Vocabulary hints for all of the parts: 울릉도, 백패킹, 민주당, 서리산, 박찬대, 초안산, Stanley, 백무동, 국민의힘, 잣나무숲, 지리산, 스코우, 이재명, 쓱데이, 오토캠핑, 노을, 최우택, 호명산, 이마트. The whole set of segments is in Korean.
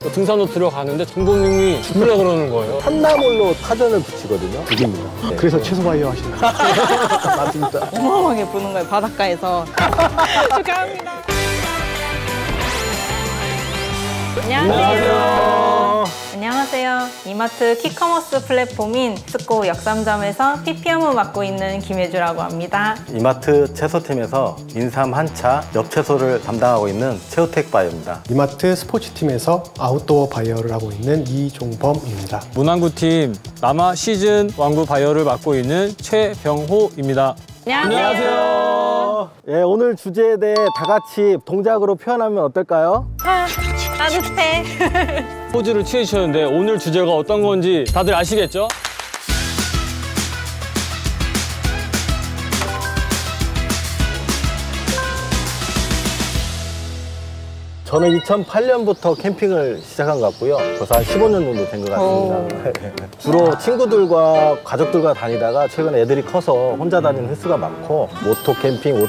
등산로 들어가는데 전공님이 죽으려 그러는 거예요. 한나물로 타전을 붙이거든요. 네. 그래서 최소바이어 하시는 거예요. 맞습니다. 어마어마하게 보는 거예요, 바닷가에서. 축하합니다. 안녕하세요. 안녕하세요. 이마트 키커머스 플랫폼인 스코우 역삼점에서 PPM을 맡고 있는 김혜주라고 합니다. 이마트 채소팀에서 인삼 한차, 엽채소를 담당하고 있는 최우택 바이어입니다. 이마트 스포츠팀에서 아웃도어 바이어를 하고 있는 이종범입니다. 문항구팀 남아 시즌 완구 바이어를 맡고 있는 최병호입니다. 안녕하세요. 예, 오늘 주제에 대해 다 같이 동작으로 표현하면 어떨까요? 따뜻해. 포즈를 취해주셨는데 오늘 주제가 어떤 건지 다들 아시겠죠? 저는 2008년부터 캠핑을 시작한 것 같고요. 벌써 한 15년 정도 된 것 같습니다. 주로 친구들과 가족들과 다니다가 최근에 애들이 커서 혼자 다니는 횟수가 많고 오토 캠핑,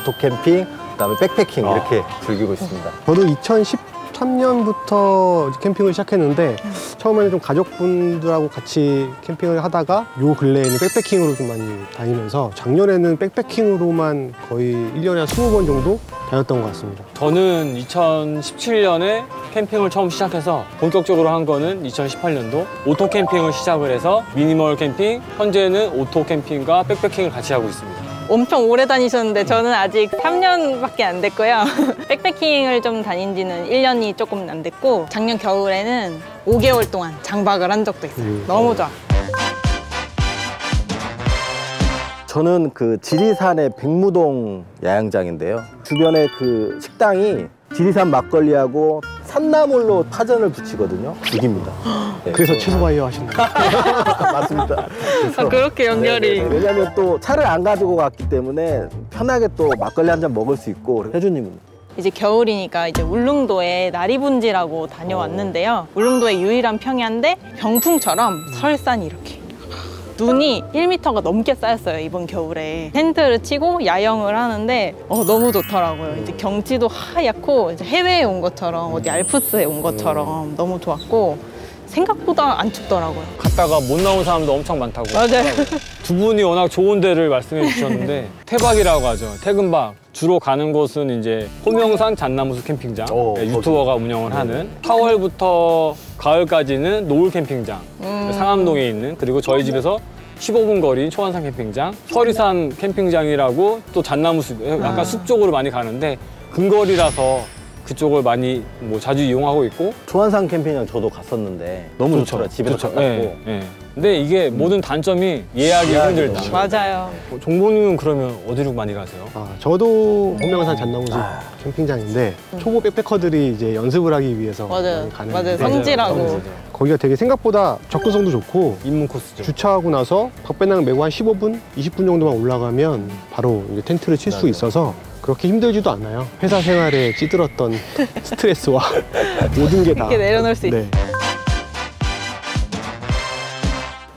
그다음에 백패킹 이렇게 즐기고 있습니다. 저도 2013년부터 캠핑을 시작했는데 처음에는 좀 가족분들하고 같이 캠핑을 하다가 요 근래에는 백패킹으로 좀 많이 다니면서 작년에는 백패킹으로만 거의 1년에 한 20번 정도 다녔던 것 같습니다. 저는 2017년에 캠핑을 처음 시작해서 본격적으로 한 거는 2018년도 오토 캠핑을 시작을 해서 미니멀 캠핑, 현재는 오토 캠핑과 백패킹을 같이 하고 있습니다. 엄청 오래 다니셨는데 저는 아직 3년밖에 안 됐고요. 백패킹을 좀 다닌 지는 1년이 조금 안 됐고 작년 겨울에는 5개월 동안 장박을 한 적도 있어요. 너무 좋아. 저는 그 지리산의 백무동 야영장인데요. 주변에 그 식당이 지리산 막걸리하고 산나물로 타전을 붙이거든요. 죽입니다. 네, 그래서 최소바이어 하시는 거예요. 맞습니다. 그래서, 그렇게 연결이. 네네네. 왜냐하면 또 차를 안 가지고 갔기 때문에 편하게 또 막걸리 한 잔 먹을 수 있고. 혜주님은? 이제 겨울이니까 이제 울릉도에 나리분지라고 다녀왔는데요. 울릉도의 유일한 평야인데 병풍처럼 설산이 이렇게. 눈이 1m가 넘게 쌓였어요, 이번 겨울에. 텐트를 치고 야영을 하는데 너무 좋더라고요. 이제 경치도 하얗고 이제 해외에 온 것처럼, 어디 알프스에 온 것처럼 너무 좋았고 생각보다 안 춥더라고요. 갔다가 못 나온 사람도 엄청 많다고. 맞아요. 두 분이 워낙 좋은 데를 말씀해 주셨는데 태박이라고 하죠, 퇴근박. 주로 가는 곳은 이제 호명산 잣나무숲 캠핑장, 유튜버가 운영을 하는 4월부터 가을까지는 노을 캠핑장, 상암동에 있는, 그리고 저희 집에서 15분 거리인 초안산 캠핑장, 서리산 캠핑장이라고, 또 잣나무숲, 약간 숲 쪽으로 많이 가는데 근거리라서 그쪽을 많이 뭐 자주 이용하고 있고. 초안산 캠핑장 저도 갔었는데 너무 좋더라. 집에서 가깝고. 네, 네. 근데 이게 모든 단점이 예약이 힘들다. 맞아요. 종범님은 그러면 어디로 많이 가세요? 저도 호명산 잣나무숲 캠핑장인데 초보 백패커들이 이제 연습을 하기 위해서 많이 가는. 맞아요. 성지라고. 거기가 되게 생각보다 접근성도 좋고 입문 코스죠. 주차하고 나서 박배낭 메고 한 15분, 20분 정도만 올라가면 바로 이제 텐트를 칠 수 있어서 그렇게 힘들지도 않아요. 회사 생활에 찌들었던 스트레스와 모든 게 다 이렇게 내려놓을 수 있어요. 네.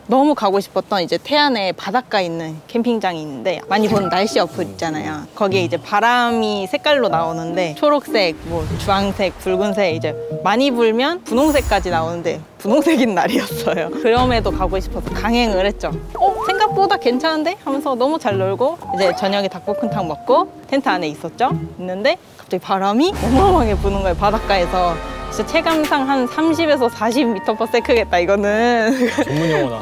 너무 가고 싶었던 이제 태안의 바닷가에 있는 캠핑장이 있는데 많이 보는 날씨 어플 있잖아요. 거기에 이제 바람이 색깔로 나오는데 초록색, 뭐 주황색, 붉은색, 이제 많이 불면 분홍색까지 나오는데 분홍색인 날이었어요. 그럼에도 가고 싶어서 강행을 했죠. 생각보다 괜찮은데? 하면서 너무 잘 놀고 이제 저녁에 닭볶음탕 먹고 텐트 안에 있는데 갑자기 바람이 어마어마하게 부는 거예요, 바닷가에서. 진짜 체감상 한 30에서 40m/s겠다, 이거는. 전문 용어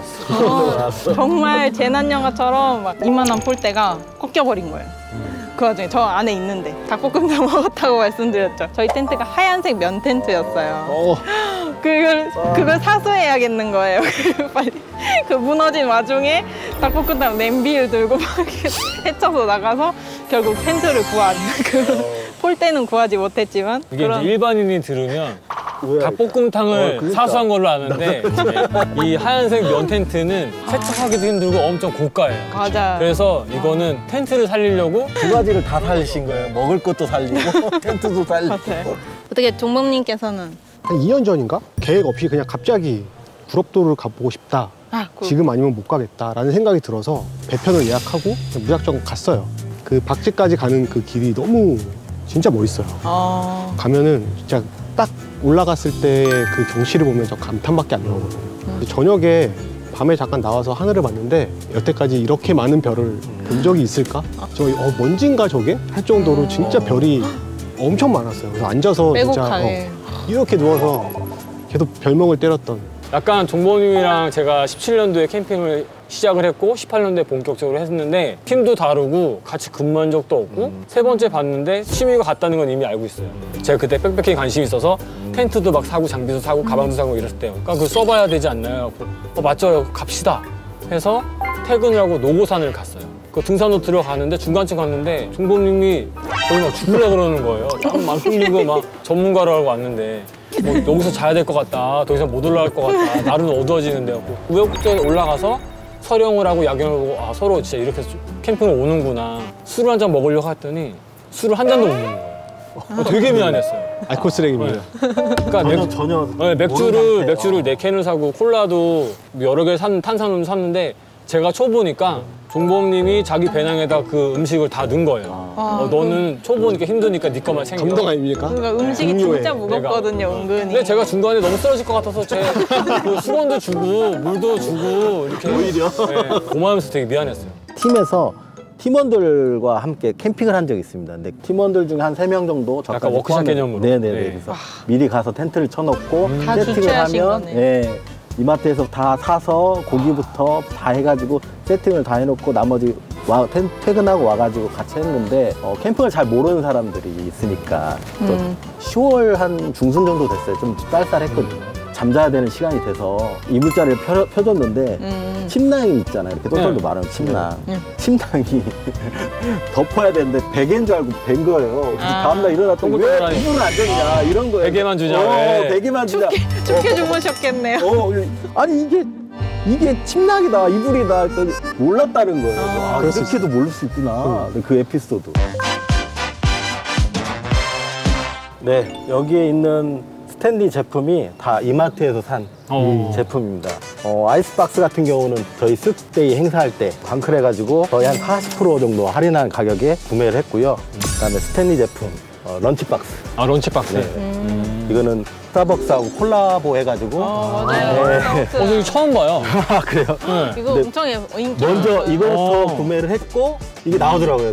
나왔어. 정말 재난영화처럼 막 이만한 폴대가 꺾여버린 거예요. 그 와중에 저 안에 있는데 닭볶음탕 먹었다고 말씀드렸죠. 저희 텐트가 하얀색 면 텐트였어요. 그걸 사수해야겠는 거예요. 빨리. 그 무너진 와중에 닭볶음탕 냄비를 들고 막 헤쳐서 나가서 결국 텐트를 구한 그. 폴대는 구하지 못했지만 이게 그런... 일반인이 들으면 닭볶음탕을 그러니까. 사수한 걸로 아는데 이 하얀색 면 텐트는 세척하기도 힘들고 엄청 고가예요. 맞아. 그래서 이거는 텐트를 살리려고 두 가지를 다 살리신 거예요. 먹을 것도 살리고 텐트도 살리고. 어떻게 종범님께서는? 한 2년 전인가? 계획 없이 그냥 갑자기 구럽도를 가보고 싶다. 지금 아니면 못 가겠다라는 생각이 들어서 배편을 예약하고 무작정 갔어요. 그 박지까지 가는 그 길이 너무 진짜 멋있어요. 가면은 진짜 딱 올라갔을 때 그 경치를 보면 저 감탄밖에 안 나오거든요. 저녁에 밤에 잠깐 나와서 하늘을 봤는데 여태까지 이렇게 많은 별을 본 적이 있을까? 저 뭔진가 저게? 할 정도로 진짜 별이 엄청 많았어요. 그래서 앉아서 빼곡하네. 진짜 이렇게 누워서 계속 별명을 때렸던. 약간 종범님이랑 제가 17년도에 캠핑을 시작을 했고 18년도에 본격적으로 했는데 팀도 다르고 같이 근무한 적도 없고 세 번째 봤는데 취미가 같다는 건 이미 알고 있어요. 제가 그때 백패킹에 관심이 있어서 텐트도 막 사고 장비도 사고 가방도 사고 이랬을 때요. 그러니까 그걸 써봐야 되지 않나요? 맞죠, 갑시다 해서 퇴근을 하고 노고산을 갔어요. 그 등산로 들어가는데 중간쯤 갔는데 종범님이 거의 막 죽을래 그러는 거예요. 막 흔들리고 막 전문가라고 왔는데 뭐 여기서 자야 될 것 같다, 더 이상 못 올라갈 것 같다, 날은 어두워지는데 갖고 우여곡절 올라가서 서령을 하고 야경을 보고 아 서로 진짜 이렇게 캠핑을 오는구나. 술을 한 잔 먹으려고 했더니 술을 한 잔도 못 먹는 거예요. 되게 미안했어요. 알코올 쓰레기입니다. 네. 그러니까 전혀 네, 맥주를 4캔을 사고 콜라도 여러 개 탄산음료 샀는데 제가 초보니까 종범님이 자기 배낭에다 그 음식을 다 넣은 거예요. 너는 초보니까 힘드니까 네 것만 챙겨. 감동 아닙니까? 그러니까 음식이 진짜 무겁거든요, 은근히. 근데 제가 중간에 너무 쓰러질 것 같아서 제 그 수건도 주고 물도 주고 이렇게 오히려 네, 고마우면서 되게 미안했어요. 팀에서 팀원들과 함께 캠핑을 한 적이 있습니다. 근데 팀원들 중에 한 3명 정도 약간 워크숍 개념으로. 네네네. 네. 그래서 미리 가서 텐트를 쳐놓고 세팅을 하면 네, 이마트에서 다 사서 고기부터 다 해가지고 세팅을 다 해놓고 나머지 퇴근하고 와가지고 같이 했는데 캠핑을 잘 모르는 사람들이 있으니까 또 10월 한 중순 정도 됐어요. 좀 쌀쌀했거든요. 잠자야 되는 시간이 돼서 이물자를 펴줬는데 침낭이 있잖아요. 이렇게 똘똘도 말하면 침낭. 침낭이 덮어야 되는데 베개인 줄 알고 벤 거예요. 다음날 일어났더니 왜 기분은 안 되냐 이런 거예요. 베개만 주자. 베개만 주자. 춥게 주무셨겠네요. 아니 이게 침낭이다, 이불이다. 몰랐다는 거예요. 그렇게도 모를 수 있구나. 그 에피소드. 네, 여기에 있는 스탠리 제품이 다 이마트에서 산 제품입니다. 아이스박스 같은 경우는 저희 쓱데이 행사할 때 광클해가지고 거의 한 40% 정도 할인한 가격에 구매를 했고요. 그다음에 스탠리 제품 런치박스. 아 런치박스. 네. 이거는 스타벅스하고 콜라보 해가지고. 맞아요. 네. 이거 처음 봐요. 아 그래요? 네. 이거 엄청 인기. 먼저 이거부터 구매를 했고 이게 나오더라고요.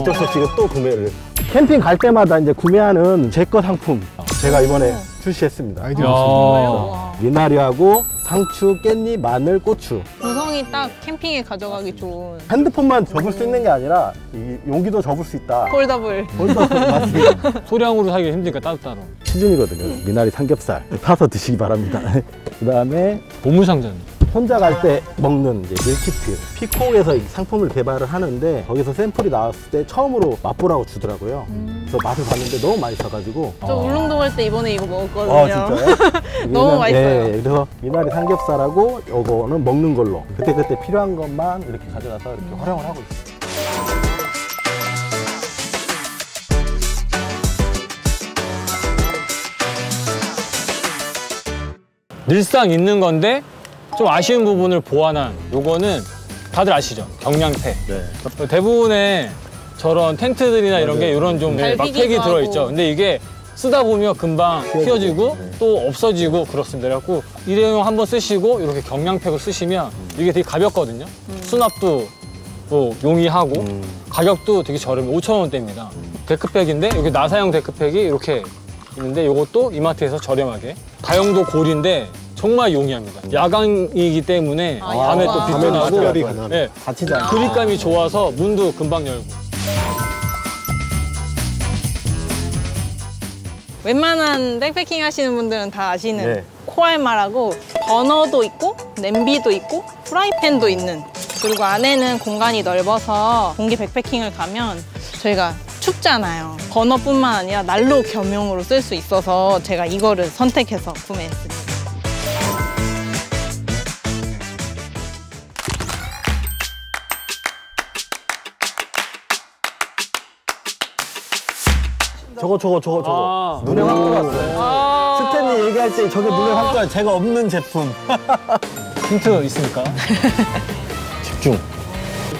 어쩔 수 없이 이거 또 구매를 했어요. 캠핑 갈 때마다 이제 구매하는 제거 상품 제가 이번에 출시했습니다. 아이디어 미나리하고 상추, 깻잎, 마늘, 고추 구성이 딱 캠핑에 가져가기 좋은. 핸드폰만 접을 수 있는 게 아니라 이 용기도 접을 수 있다. 폴더블 맞습니다. 소량으로 사기 힘드니까 따로따로 시즌이거든요. 미나리 삼겹살 사서 드시기 바랍니다. 그다음에 보물상자입니다. 혼자 갈 때 먹는 이제 밀키트. 피콕에서 이 상품을 개발을 하는데 거기서 샘플이 나왔을 때 처음으로 맛보라고 주더라고요. 그래서 맛을 봤는데 너무 맛있어가지고 저 울릉도 갈 때 이번에 이거 먹었거든요. 진짜요? 너무 맛있어요. 네, 그래서 미나리 삼겹살하고 이거는 먹는 걸로 그때 필요한 것만 이렇게 가져가서 이렇게 활용을 하고 있어요. 늘상 있는 건데 좀 아쉬운 부분을 보완한 요거는 다들 아시죠? 경량팩. 네. 대부분의 저런 텐트들이나 맞아요. 이런 게 이런 좀 막팩이 들어있죠. 근데 이게 쓰다 보면 금방 튀어지고 또 없어지고 그렇습니다. 그래갖고 일회용 한번 쓰시고 이렇게 경량팩을 쓰시면 이게 되게 가볍거든요. 수납도 뭐 용이하고 가격도 되게 저렴해요. 5,000원대입니다. 데크팩인데 여기 나사형 데크팩이 이렇게 있는데 요것도 이마트에서 저렴하게. 다용도 고리인데 정말 용이합니다. 야광이기 때문에 밤에 또 빛도 나고 네, 그립감이 좋아서 문도 금방 열고. 웬만한 백패킹 하시는 분들은 다 아시는 코알마라고 버너도 있고 냄비도 있고 프라이팬도 있는, 그리고 안에는 공간이 넓어서 동기 백패킹을 가면 저희가 춥잖아요. 버너뿐만 아니라 난로 겸용으로 쓸 수 있어서 제가 이거를 선택해서 구매했습니다. 저거 눈에 확 들어왔어요. 스탠리 얘기할 때 저게 눈에 확 들어왔어요. 제가 없는 제품. 힌트 있습니까? 집중.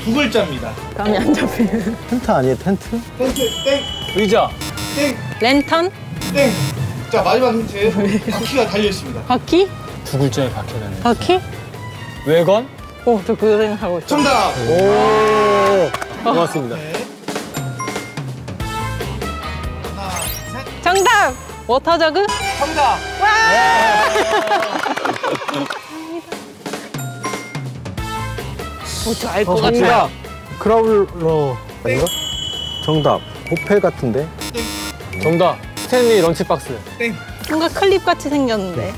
두 글자입니다. 감이 안 잡히는. 텐트 아니에요? 텐트? 텐트 땡. 의자 땡. 랜턴 땡. 자, 마지막 힌트. 바퀴가 달려있습니다. 바퀴? 두 글자의 바퀴라는. 바퀴? 외관? 오, 저 그거 생각하고 있어요. 정답! 오, 고맙습니다. 네. 하나, 셋. 정답! 워터저그? 정답! 와! 저 알 것 같아. 크라울러 아닌가? 정답. 호패 같은데? 땡. 정답. 스탠리 런치박스. 땡. 뭔가 클립 같이 생겼는데.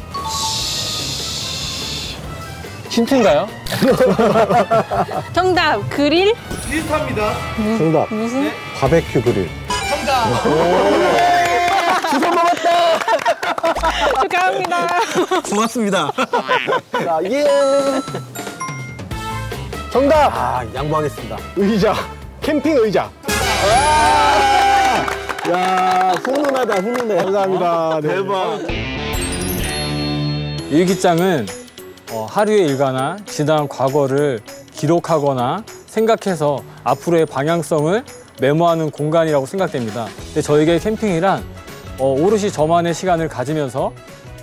힌트인가요? 정답. 그릴? 비슷합니다. 정답. 무슨? 네. 바베큐 그릴. 정답. 주워 먹었다. 축하합니다. 고맙습니다. 자, 예. 정답! 아, 양보하겠습니다. 의자. 캠핑 의자. 아 야, 훈훈하다, 훈훈해. 감사합니다. 대박. 네. 일기장은 하루의 일과나 지난 과거를 기록하거나 생각해서 앞으로의 방향성을 메모하는 공간이라고 생각됩니다. 근데 저에게 캠핑이란 오롯이 저만의 시간을 가지면서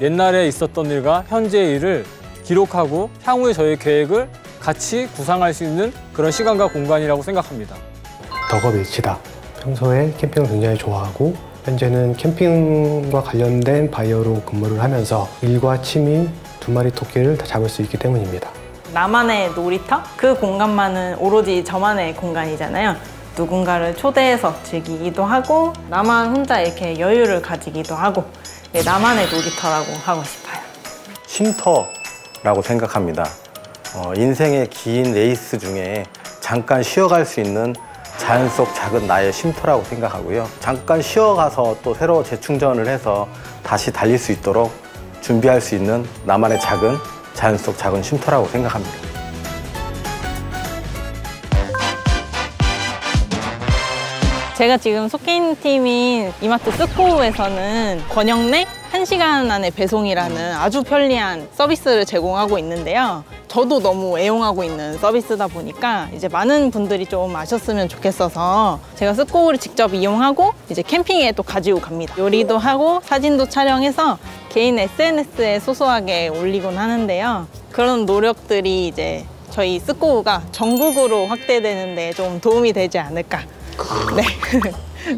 옛날에 있었던 일과 현재의 일을 기록하고 향후의 저의 계획을 같이 구상할 수 있는 그런 시간과 공간이라고 생각합니다. 덕업일치다. 평소에 캠핑을 굉장히 좋아하고 현재는 캠핑과 관련된 바이어로 근무를 하면서 일과 취미 두 마리 토끼를 다 잡을 수 있기 때문입니다. 나만의 놀이터? 그 공간만은 오로지 저만의 공간이잖아요. 누군가를 초대해서 즐기기도 하고 나만 혼자 이렇게 여유를 가지기도 하고 나만의 놀이터라고 하고 싶어요. 쉼터라고 생각합니다. 인생의 긴 레이스 중에 잠깐 쉬어갈 수 있는 자연 속 작은 나의 쉼터라고 생각하고요. 잠깐 쉬어가서 또 새로 재충전을 해서 다시 달릴 수 있도록 준비할 수 있는 나만의 작은 자연 속 작은 쉼터라고 생각합니다. 제가 지금 속해 있는 팀인 이마트 스코우에서는 권역 내 1시간 안에 배송이라는 아주 편리한 서비스를 제공하고 있는데요. 저도 너무 애용하고 있는 서비스다 보니까 이제 많은 분들이 좀 아셨으면 좋겠어서 제가 스코우를 직접 이용하고 이제 캠핑에 또 가지고 갑니다. 요리도 하고 사진도 촬영해서 개인 SNS에 소소하게 올리곤 하는데요. 그런 노력들이 이제 저희 스코우가 전국으로 확대되는 데 좀 도움이 되지 않을까. 네.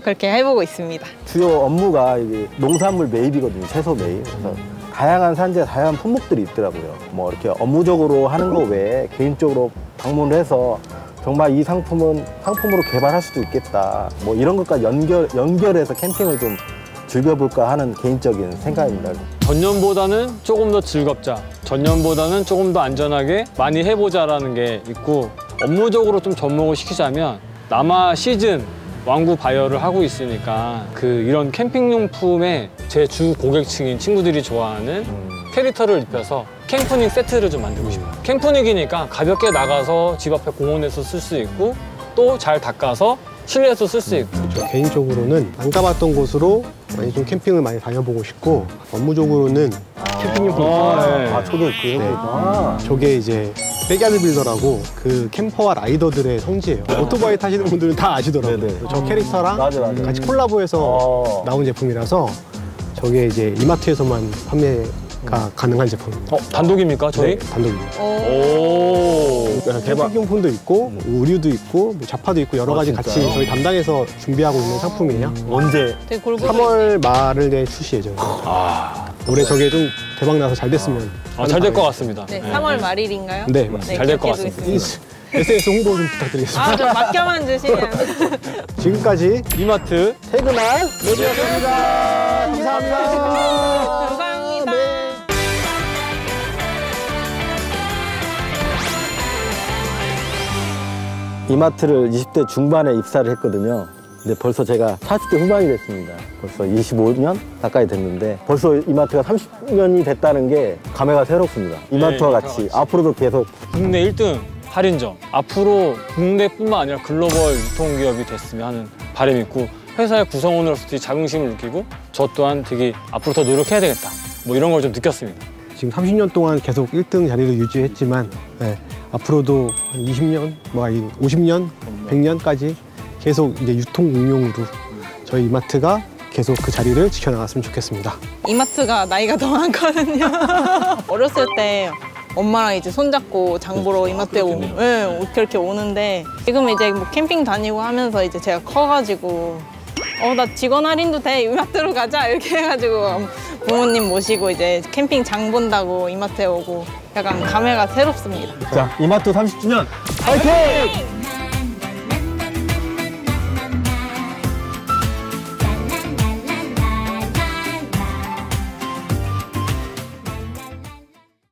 그렇게 해보고 있습니다. 주요 업무가 이게 농산물 매입이거든요. 채소 매입. 그래서 다양한 산지에 다양한 품목들이 있더라고요. 뭐 이렇게 업무적으로 하는 거 외에 개인적으로 방문을 해서 정말 이 상품은 상품으로 개발할 수도 있겠다. 뭐 이런 것과 연결해서 캠핑을 좀 즐겨볼까 하는 개인적인 생각입니다. 전년보다는 조금 더 즐겁자. 전년보다는 조금 더 안전하게 많이 해보자라는 게 있고 업무적으로 좀 접목을 시키자면 남아 시즌 완구 바이어를 하고 있으니까 이런 캠핑용품에 제 주 고객층인 친구들이 좋아하는 캐릭터를 입혀서 캠프닉 세트를 좀 만들고 싶어요. 캠프닉이니까 가볍게 나가서 집 앞에 공원에서 쓸 수 있고 또 잘 닦아서 실내에서 쓸 수 있고. 저 개인적으로는 안 가봤던 곳으로 많이 좀 캠핑을 많이 다녀보고 싶고 업무적으로는 캠핑용품 있잖아요. 아, 저도 있고요. 네. 아. 저게 이제 백야드 빌더라고 캠퍼와 라이더들의 성지예요. 오토바이 타시는 분들은 다 아시더라고요. 네네. 저 캐릭터랑 맞아. 같이 콜라보해서 나온 제품이라서 저게 이제 이마트에서만 판매가 가능한 제품입니다. 단독입니까, 저희? 네, 단독입니다. 오. 캠핑용품도 있고 의류도 있고 잡화도 있고 여러 가지 같이 저희 담당해서 준비하고 있는 상품이에요. 언제? 3월 말에 출시 예정입니다. 올해 저게 좀 대박 나서 잘 됐으면. 잘 될 것 같습니다. 네, 3월 말일인가요? 네, 네 잘 될 것 같습니다. SNS 홍보 좀 부탁드리겠습니다. 좀 맡겨만 주시면. 지금까지 이마트 퇴근할 노지였습니다. 감사합니다. 감사합니다. 네. 이마트를 20대 중반에 입사를 했거든요. 근데 벌써 제가 40대 후반이 됐습니다. 벌써 25년 가까이 됐는데 벌써 이마트가 30년이 됐다는 게 감회가 새롭습니다. 이마트와 같이 앞으로도 계속 국내 1등 할인점, 앞으로 국내뿐만 아니라 글로벌 유통기업이 됐으면 하는 바람이 있고 회사의 구성원으로서 되게 자긍심을 느끼고 저 또한 되게 앞으로 더 노력해야 되겠다 뭐 이런 걸 좀 느꼈습니다. 지금 30년 동안 계속 1등 자리를 유지했지만 앞으로도 한 20년, 뭐 50년, 100년까지 계속 이제 유통 응용으로 저희 이마트가 계속 그 자리를 지켜나갔으면 좋겠습니다. 이마트가 나이가 더 많거든요. 어렸을 때 엄마랑 이제 손잡고 장 보러 이마트에 그렇게 오는데, 지금 이제 뭐 캠핑 다니고 하면서 이제 제가 커가지고 나 직원 할인도 돼, 이마트로 가자 이렇게 해가지고 부모님 모시고 이제 캠핑 장 본다고 이마트에 오고 약간 감회가 새롭습니다. 자, 이마트 30주년 파이팅!